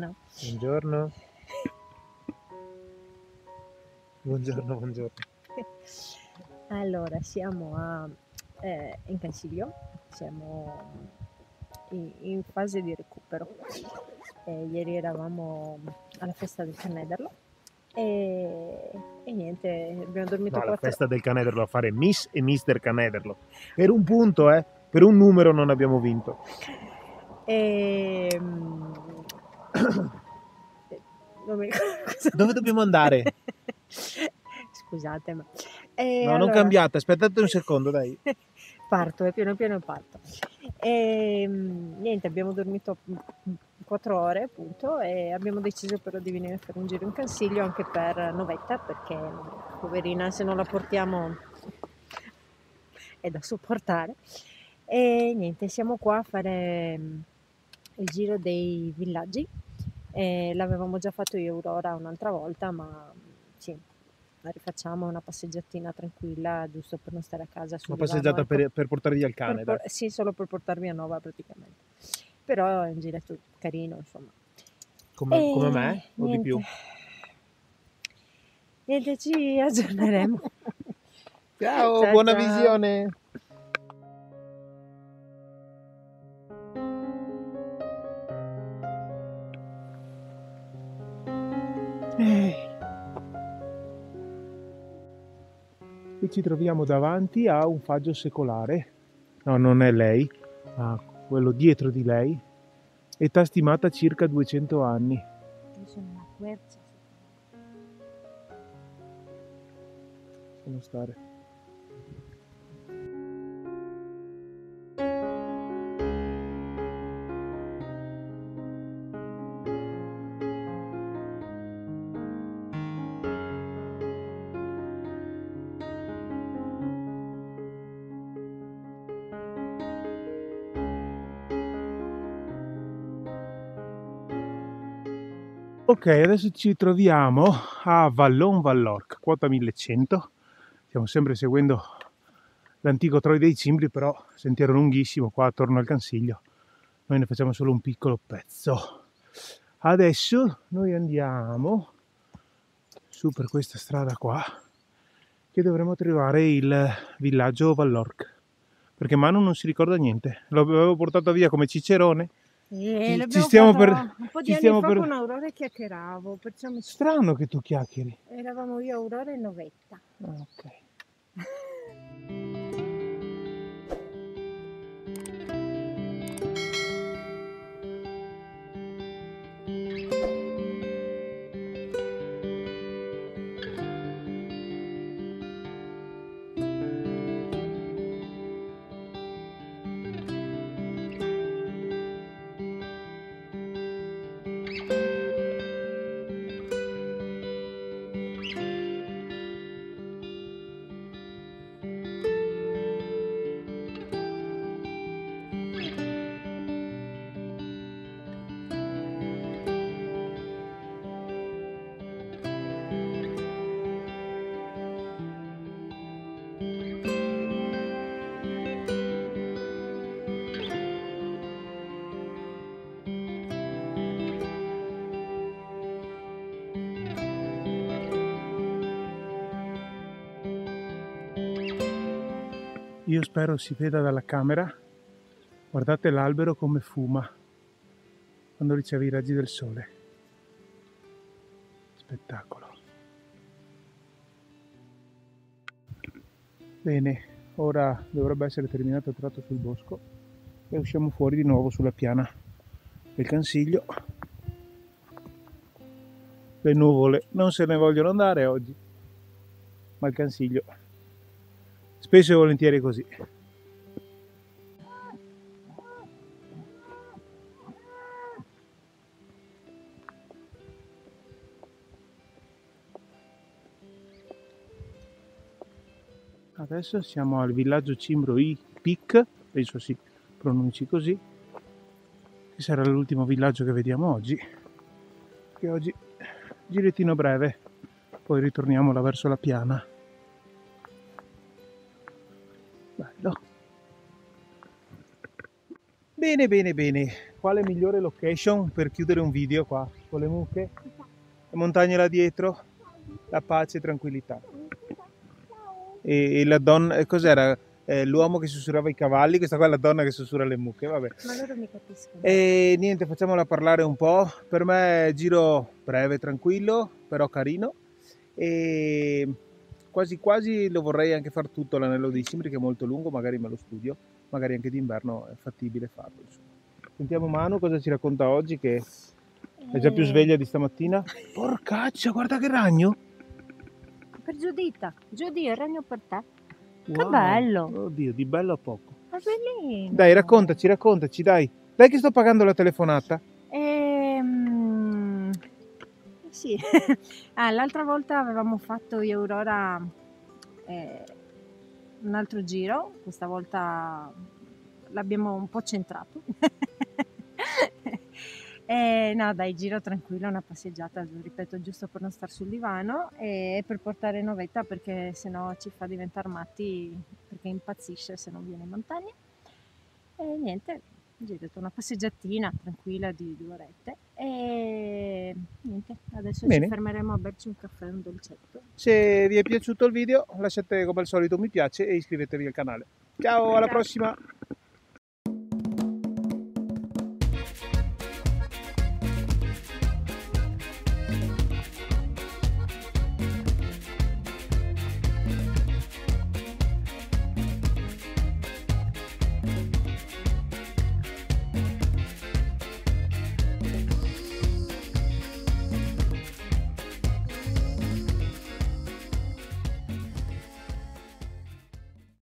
buongiorno. Buongiorno. Buongiorno, buongiorno. Allora, siamo in Cansiglio, siamo in fase di recupero. Ieri eravamo alla festa del Canederlo e niente, abbiamo dormito qua. No, la festa del Canederlo a fare Miss e Mister Canederlo. Per un punto, per un numero non abbiamo vinto. Non mi ricordo cosa... Dove dobbiamo andare? Scusate, ma... no, allora... non cambiate, aspettate un secondo, dai. Parto, piano piano parto. Niente, abbiamo dormito 4 ore, appunto, e abbiamo deciso però di venire a fare un giro in Cansiglio anche per Novetta, perché, poverina, se non la portiamo è da sopportare. E niente, siamo qua a fare il giro dei villaggi. L'avevamo già fatto io e Aurora un'altra volta, ma sì, la rifacciamo, una passeggiatina tranquilla, giusto per non stare a casa. Una passeggiata per portare via il cane? Sì, solo per portarvi a Nova praticamente. Però è un giretto carino, insomma. Come me? O niente, di più? Niente, ci aggiorneremo. Ciao, ciao, buona ciao. Visione! E ci troviamo davanti a un faggio secolare, no, non è lei, ma quello dietro di lei, età stimata circa 200 anni. Lasciamo stare. Ok, adesso ci troviamo a Vallon Vallorch, quota 1100. Stiamo sempre seguendo l'antico Troy dei Cimbri, però sentiero lunghissimo qua attorno al Cansiglio. Noi ne facciamo solo un piccolo pezzo. Adesso noi andiamo su per questa strada qua, che dovremo trovare il villaggio Vallorch, perché Manu non si ricorda niente. L'avevo portato via come cicerone. Ci stiamo per un po' di anni fa per... con Aurora chiacchieravo, perciò mi... Strano che tu chiacchieri. Eravamo io, Aurora e Novetta. Ah, ok. Io spero si veda dalla camera, guardate l'albero come fuma quando riceve i raggi del sole, spettacolo. Bene, ora dovrebbe essere terminato il tratto sul bosco e usciamo fuori di nuovo sulla piana del Cansiglio. Le nuvole non se ne vogliono andare oggi, ma il Cansiglio... spesso e volentieri così. Adesso siamo al villaggio Cimbro i Pich, penso si pronunci così, che sarà l'ultimo villaggio che vediamo oggi, che oggi girettino breve, poi ritorniamo là verso la piana. Bello. Bene, bene, bene. quale migliore location per chiudere un video qua, con le mucche, le montagne là dietro, la pace e tranquillità. E la donna, cos'era? L'uomo che sussurrava i cavalli, questa qua è la donna che sussurra le mucche, vabbè. Ma loro mi capiscono. E niente, facciamola parlare un po', per me giro breve, tranquillo, però carino, e quasi quasi lo vorrei anche far tutto l'anello dei Cimbri, che è molto lungo, magari me lo studio, magari anche d'inverno è fattibile farlo, insomma. Sentiamo Manu cosa ci racconta oggi, che è già più sveglia di stamattina. Porcaccia, guarda che ragno! Per Giuditta, Giudì, il ragno per te. Wow, che bello! Oddio, di bello a poco. Ma bellino! Dai, raccontaci, dai. Dai che sto pagando la telefonata. Sì. L'altra volta avevamo fatto io e Aurora un altro giro, questa volta l'abbiamo un po' centrato. No, dai, giro tranquillo, una passeggiata, ripeto, giusto per non star sul divano e per portare Novetta, perché sennò ci fa diventare matti, perché impazzisce se non viene in montagna. E niente, gli ho detto una passeggiatina tranquilla di 2 orette e niente, adesso bene. Ci fermeremo a berci un caffè e un dolcetto. Se vi è piaciuto il video lasciate come al solito un mi piace e iscrivetevi al canale. Ciao, alla prossima!